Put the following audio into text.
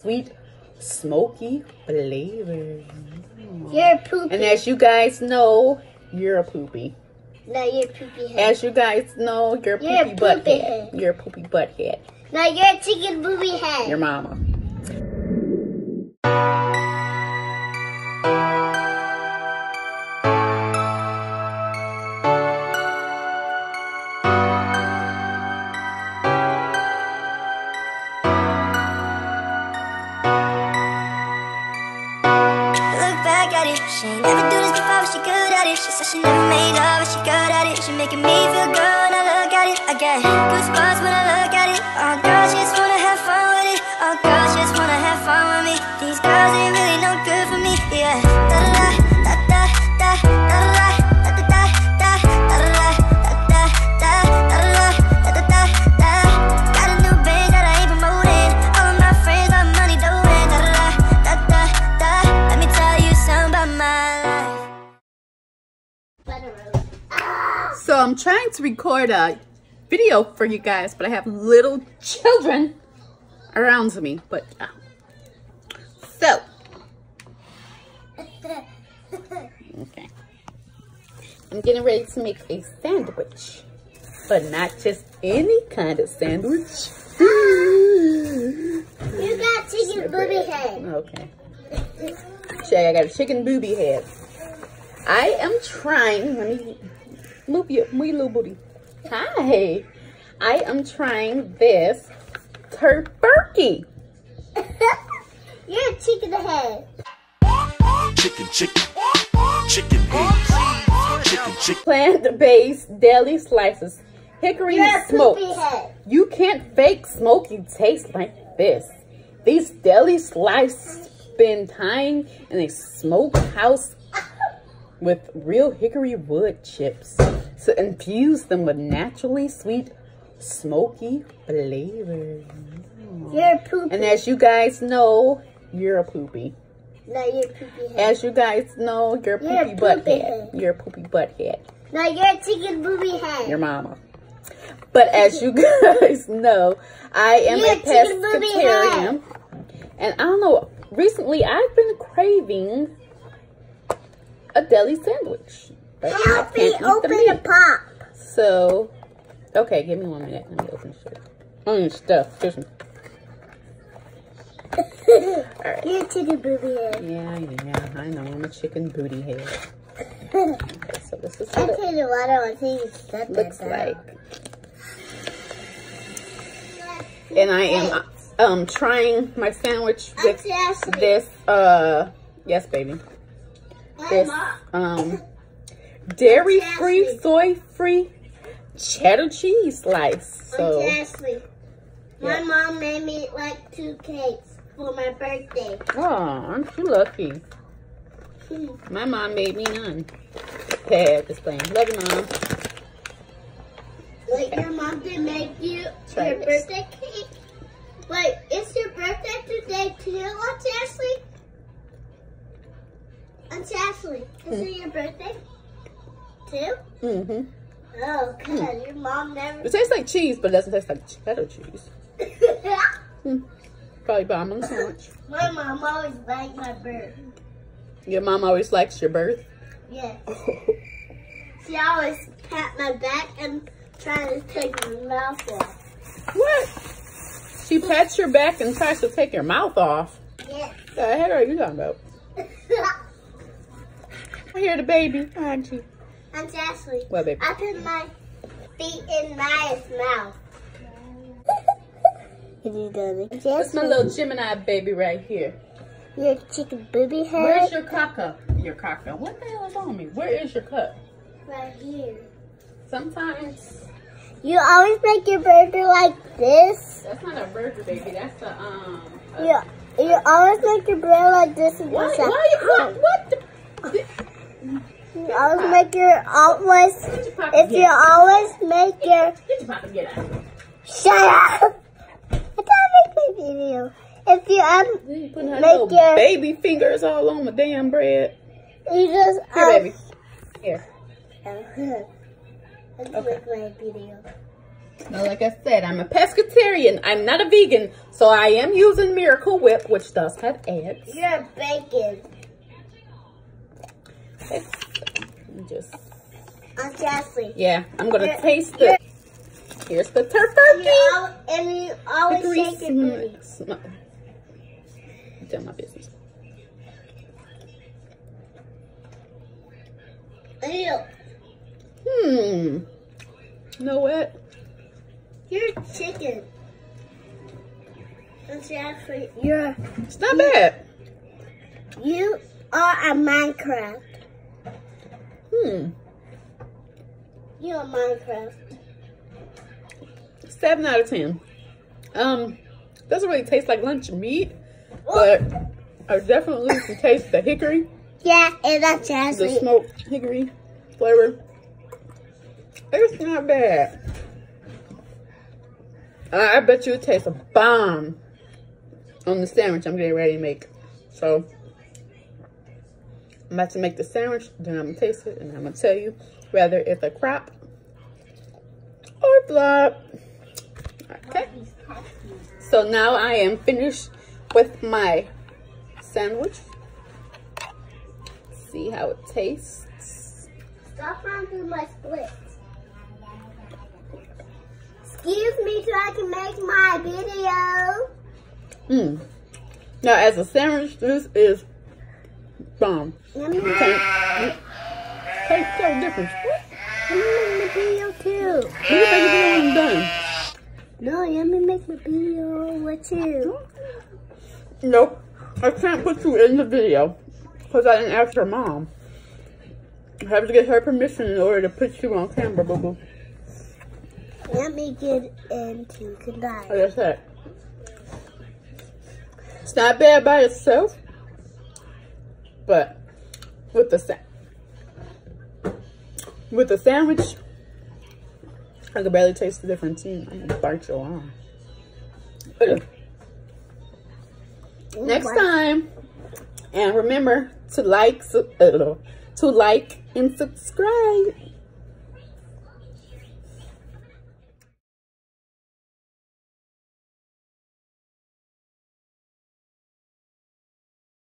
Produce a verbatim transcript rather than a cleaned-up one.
sweet, smoky flavor. You're a poopy. And as you guys know, you're a poopy. No, you're a poopy head. As you guys know, you're a poopy, you're a poopy butt poopy head. head. You're a poopy butt head. No, you're a chicken booby head. Your mama. She ain't never do this before, but she good at it. She said she never made love, but she good at it. She making me feel good when I look at it. I get goosebumps when I look at it. Oh girl, she just wanna have fun with it. Oh girl, she just wanna have fun with me. These girls ain't really no good for me, yeah. Da-da-da, da-da, da, da-da-da, da-da-da, da, da-da-da, da-da, da, da-da-da, da-da-da, da. Got a new band that I ain't promoting. All of my friends got money doing. Da-da-da, da-da, da. Let me tell you something about my So I'm trying to record a video for you guys, but I have little children around me. But uh, so okay, I'm getting ready to make a sandwich, but not just any kind of sandwich. You got chicken booby head. Okay, Shay, I got a chicken booby head. I am trying. Let me. Move your, move your little booty. Hi. I am trying this Tofurky. You're a chicken head. Chicken, chicken. Chicken head. Chicken, chicken. Plant-based deli slices. Hickory smoked. You can't fake smoky taste like this. These deli slices spend time in a smokehouse with real hickory wood chips to infuse them with naturally sweet, smoky flavor. You're a poopy. And as you guys know, you're a poopy. No, you're a poopy head. As you guys know, you're a poopy, you're a poopy butt poopy head. head. You're a poopy butt head. No, you're a chicken booby head. Your mama. But as you guys know, I am you're a pescatarian. And I don't know, recently I've been craving a deli sandwich. But Help me open the, the pop. So, okay, give me one minute. Let me open shit. Mm, stuff. Here's me. All right. You're a chicken booty head. Yeah, yeah, I know. I'm a chicken booty head. Okay, so this is what I it the water until you shut looks that like. And I am um trying my sandwich with this. Uh, yes, baby. This um dairy free, soy free cheddar cheese slice. So my yeah. mom made me like two cakes for my birthday. Oh, aren't you lucky? Mm. My mom made me none. Pad this thing. Love you, mom. Wait, okay. Your mom did make you Try your this. birthday cake? Wait, it's your birthday today too, Aunt Ashley? Aunt Ashley, is mm. it your birthday? Too? Mm-hmm. Oh, God, mm. your mom never... It tastes like cheese, but it doesn't taste like cheddar cheese. mm. Probably bomb on the sandwich. My mom always liked my birth. Your mom always likes your birth? Yes. Oh. She always pat my back and tries to take my mouth off. What? She pats your back and tries to take your mouth off? Yes. What the heck are you talking about? I hear the baby, aren't you? I'm Ashley. Well, baby. I put my feet in my mouth. That's my little Gemini baby right here. Your chicken booby head. Where's your caca? Your caca. What the hell is on me? Where is your cup? Right here. Sometimes. You always make your burger like this. That's not a burger, baby. That's a um. A, you you always make your burger like this. And why? Why? What? What? The, the, You always pop. make your always. Your if you always make your. Get your pop, get out. Shut up! I gotta make my video. If you um you putting her make little your baby fingers all on my damn bread. You just here, um, baby. Here. Uh-huh. I just okay. make my video. Now, like I said, I'm a pescatarian. I'm not a vegan, so I am using Miracle Whip, which does have eggs. You're bacon. It's just. I'm Jesse. Yeah, I'm gonna you're, taste it. Here's the Tofurky. And you always shake it. It's not my business. Ew. Hmm. You know what? You're chicken. It's actually, you're, it's not you, bad. You are a Minecraft. Hmm. You're a Minecraft. Seven out of ten. Um, doesn't really taste like lunch meat, but I definitely can taste the hickory. Yeah, it does taste the smoked hickory flavor. It's not bad. I bet you it tastes a bomb on the sandwich I'm getting ready to make. So, I'm about to make the sandwich, then I'm going to taste it, and I'm going to tell you whether it's a crop or flop. Okay. So, now I am finished with my sandwich. Let's see how it tastes. Stop running my splits. Excuse me so I can make my video. Hmm. Now, as a sandwich, this is bomb. Let me taste. Tastes so different. Let me make my video too. Let me make a video when I'm done. No, let me make my video with you. Nope. I can't put you in the video because I didn't ask your mom. I have to get her permission in order to put you on camera, boo boo. Let me get into goodbye. Like I said, it's not bad by itself, but with the sa with the sandwich, I could barely taste the difference. I'm gonna bite your arm. Next time, and remember to like, to like and subscribe.